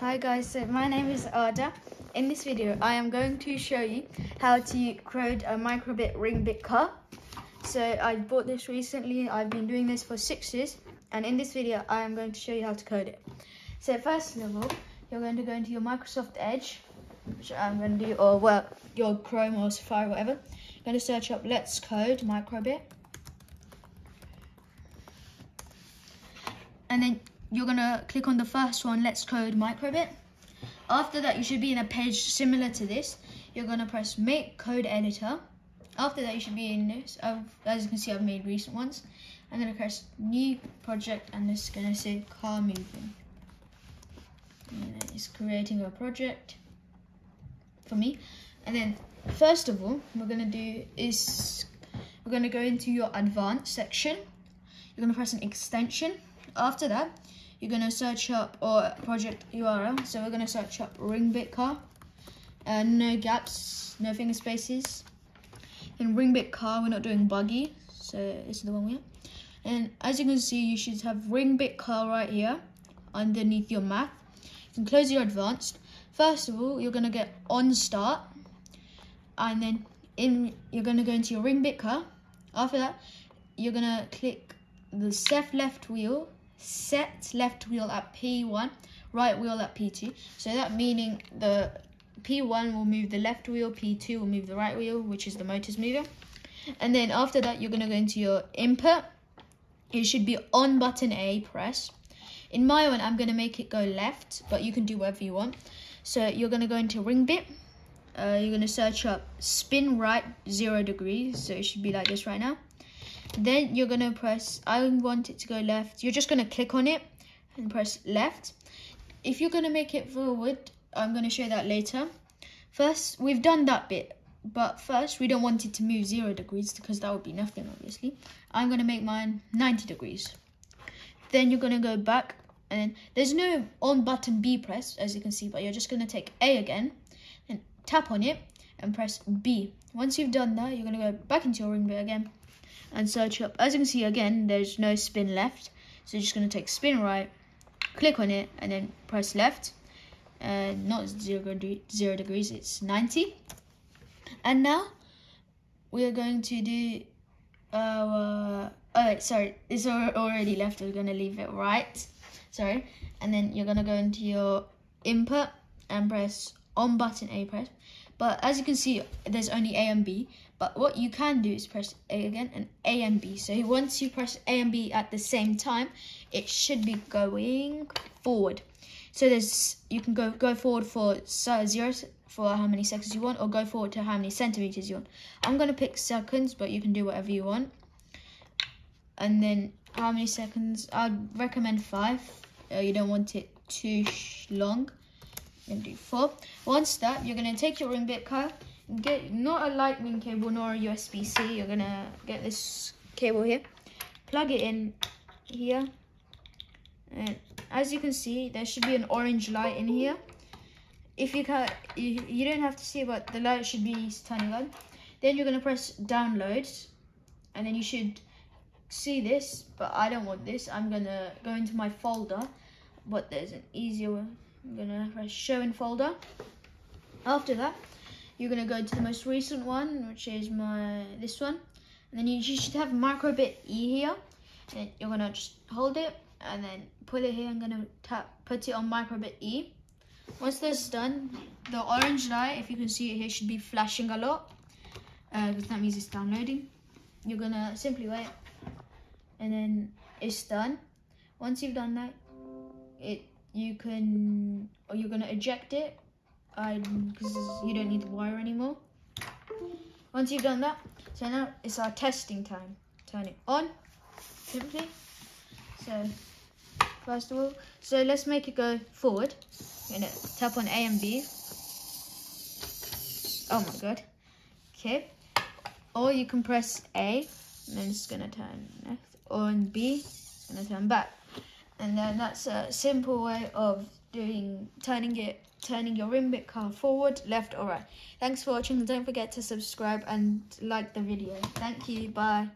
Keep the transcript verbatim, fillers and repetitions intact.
Hi guys, so my name is Ada. In this video I am going to show you how to code a micro:bit ring::bit car. So I bought this recently, I've been doing this for six years and in this video I am going to show you how to code it. So first of all, you're going to go into your Microsoft Edge, which I'm going to do, or well, your Chrome or Safari, whatever. You're going to search up Let's Code micro:bit. And then you're going to click on the first one, Let's Code micro:bit. After that, you should be in a page similar to this. You're going to press Make Code Editor. After that, you should be in this. I've, as you can see, I've made recent ones. I'm going to press New Project, and this is going to say Car Moving. And it's creating a project for me. And then, first of all, what we're going to do is we're going to go into your Advanced section. You're going to press an extension. After that, you're going to search up or project U R L. So we're going to search up ring:bit car. Uh, no gaps, no finger spaces. And ring:bit car, we're not doing buggy. So this is the one we have. And as you can see, you should have ring:bit car right here underneath your math. You can close your advanced. First of all, you're going to get on start. And then in you're going to go into your ring:bit car. After that, you're going to click the set left wheel. Set left wheel at P one, right wheel at P two. So that meaning the P one will move the left wheel, P two will move the right wheel, which is the motors mover. And then after that, you're going to go into your input. It should be on button A press. In my one, I'm going to make it go left, but you can do whatever you want. So you're going to go into ring:bit. Uh, you're going to search up spin right zero degrees. So it should be like this right now. Then you're going to press, I want it to go left. You're just going to click on it and press left. If you're going to make it forward, I'm going to show that later. First, we've done that bit. But first, we don't want it to move zero degrees because that would be nothing, obviously. I'm going to make mine ninety degrees. Then you're going to go back. And there's no on button B press, as you can see. But you're just going to take A again and tap on it and press B. Once you've done that, you're going to go back into your ring:bit again. And search up, as you can see again, there's no spin left, so you're just going to take spin right, click on it, and then press left. Uh, not zero, zero degrees, it's ninety. And now we are going to do our. Oh, wait, sorry, it's already left, we're going to leave it right. Sorry. And then you're going to go into your input and press on button A press. But as you can see, there's only A and B. But what you can do is press A again and A and B. So once you press A and B at the same time, it should be going forward. So there's you can go go forward for zero for how many seconds you want, or go forward to how many centimeters you want. I'm gonna pick seconds, but you can do whatever you want. And then how many seconds? I'd recommend five. Uh, you don't want it too long. I'm gonna do four. Once that, you're gonna take your ring:bit car. Get not a lightning cable nor a U S B C. You're gonna get this cable here, plug it in here, and as you can see, there should be an orange light in here. If you can, you, you don't have to see, but the light should be turning on. Then you're gonna press download, and then you should see this. But I don't want this. I'm gonna go into my folder, but there's an easier way. I'm gonna press show in folder. After that, you're going to go to the most recent one, which is my this one. And then you, you should have micro:bit E here. And you're going to just hold it and then pull it here. I'm going to tap, put it on micro:bit E. Once that's done, the orange light, if you can see it here, should be flashing a lot. Uh, because that means it's downloading. You're going to simply wait. And then it's done. Once you've done that, it you can, or you're going to eject it. Because you don't need the wire anymore. Once you've done that, so now it's our testing time. Turn it on, simply. So first of all, so let's make it go forward. You know, tap on A and B. Oh my god. Okay. Or you can press A, and then it's gonna turn left. Or on B, it's gonna turn back. And then that's a simple way of doing turning it. Turning your ring:bit car forward, left or right. Thanks for watching, and don't forget to subscribe and like the video. Thank you, bye.